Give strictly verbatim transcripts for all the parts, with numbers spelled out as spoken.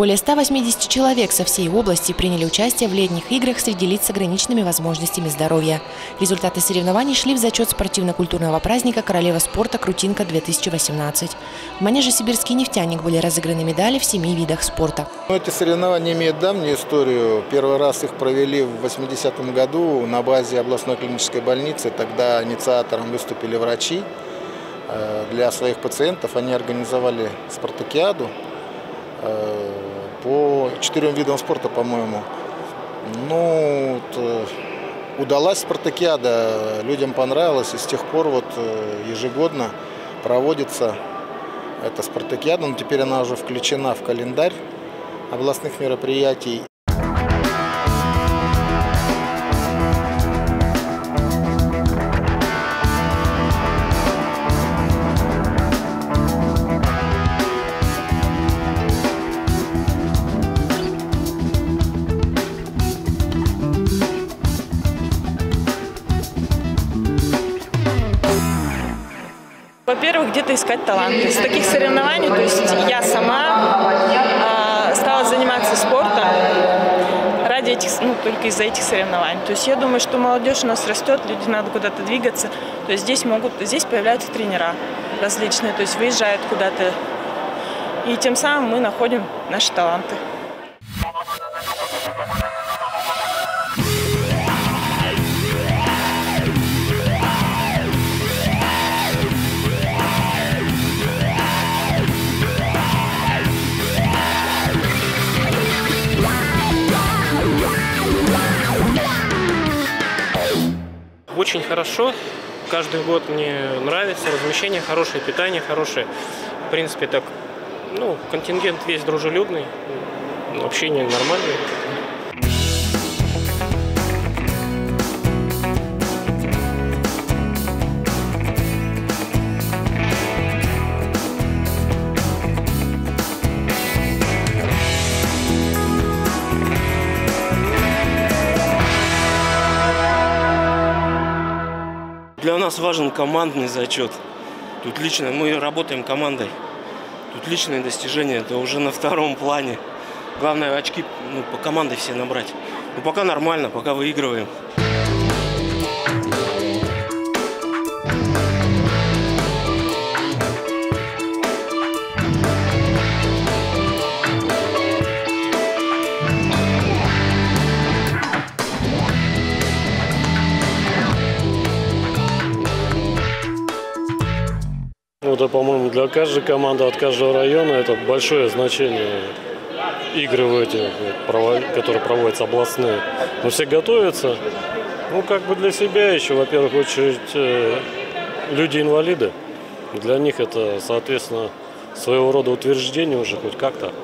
Более ста восьмидесяти человек со всей области приняли участие в летних играх среди лиц с ограниченными возможностями здоровья. Результаты соревнований шли в зачет спортивно-культурного праздника «Королева спорта Крутинка-две тысячи восемнадцать». В манеже «Сибирский нефтяник» были разыграны медали в семи видах спорта. Эти соревнования имеют давнюю историю. Первый раз их провели в восьмидесятом году на базе областной клинической больницы. Тогда инициатором выступили врачи. Для своих пациентов они организовали спартакиаду по четырем видам спорта, по-моему. Ну, вот, удалась спартакиада, людям понравилось, и с тех пор вот ежегодно проводится эта спартакиада. Но теперь она уже включена в календарь областных мероприятий. Во-первых, где-то искать таланты. С таких соревнований, то есть я сама э, стала заниматься спортом ради этих, ну, только из-за этих соревнований. То есть я думаю, что молодежь у нас растет, люди надо куда-то двигаться. То есть здесь могут, здесь появляются тренера различные, то есть выезжают куда-то, и тем самым мы находим наши таланты. Очень хорошо, каждый год мне нравится, размещение хорошее, питание хорошее. В принципе, так, ну, контингент весь дружелюбный, общение нормальное. Для нас важен командный зачет. Тут лично мы работаем командой. Тут личные достижения, это уже на втором плане. Главное, очки, ну, по команде все набрать. Ну, пока нормально, пока выигрываем. Это, по-моему, для каждой команды, от каждого района это большое значение, игры в эти, которые проводятся областные. Но все готовятся, ну, как бы для себя еще, во-первых, очередь люди-инвалиды. Для них это, соответственно, своего рода утверждение уже хоть как-то.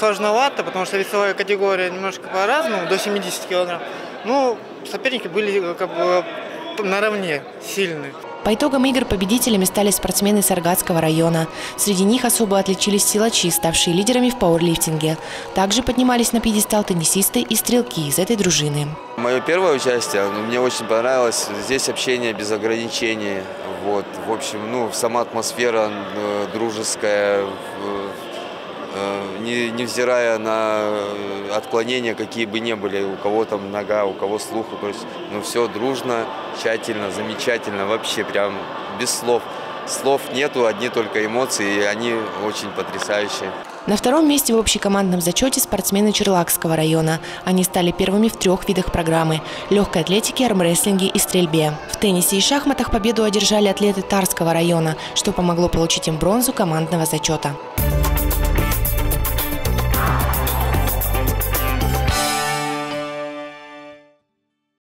Сложновато, потому что весовая категория немножко по-разному, до семидесяти килограмм. Ну, соперники были как бы наравне сильны. По итогам игр победителями стали спортсмены Саргатского района. Среди них особо отличились силачи, ставшие лидерами в пауэрлифтинге. Также поднимались на пьедестал теннисисты и стрелки из этой дружины. Мое первое участие, мне очень понравилось. Здесь общение без ограничений. Вот, в общем, ну, сама атмосфера дружеская. Не, невзирая на отклонения, какие бы ни были, у кого там нога, у кого слух, ну все дружно, тщательно, замечательно, вообще прям без слов. Слов нету, одни только эмоции, и они очень потрясающие. На втором месте в общекомандном зачете спортсмены Черлакского района. Они стали первыми в трех видах программы – легкой атлетике, армрестлинге и стрельбе. В теннисе и шахматах победу одержали атлеты Тарского района, что помогло получить им бронзу командного зачета.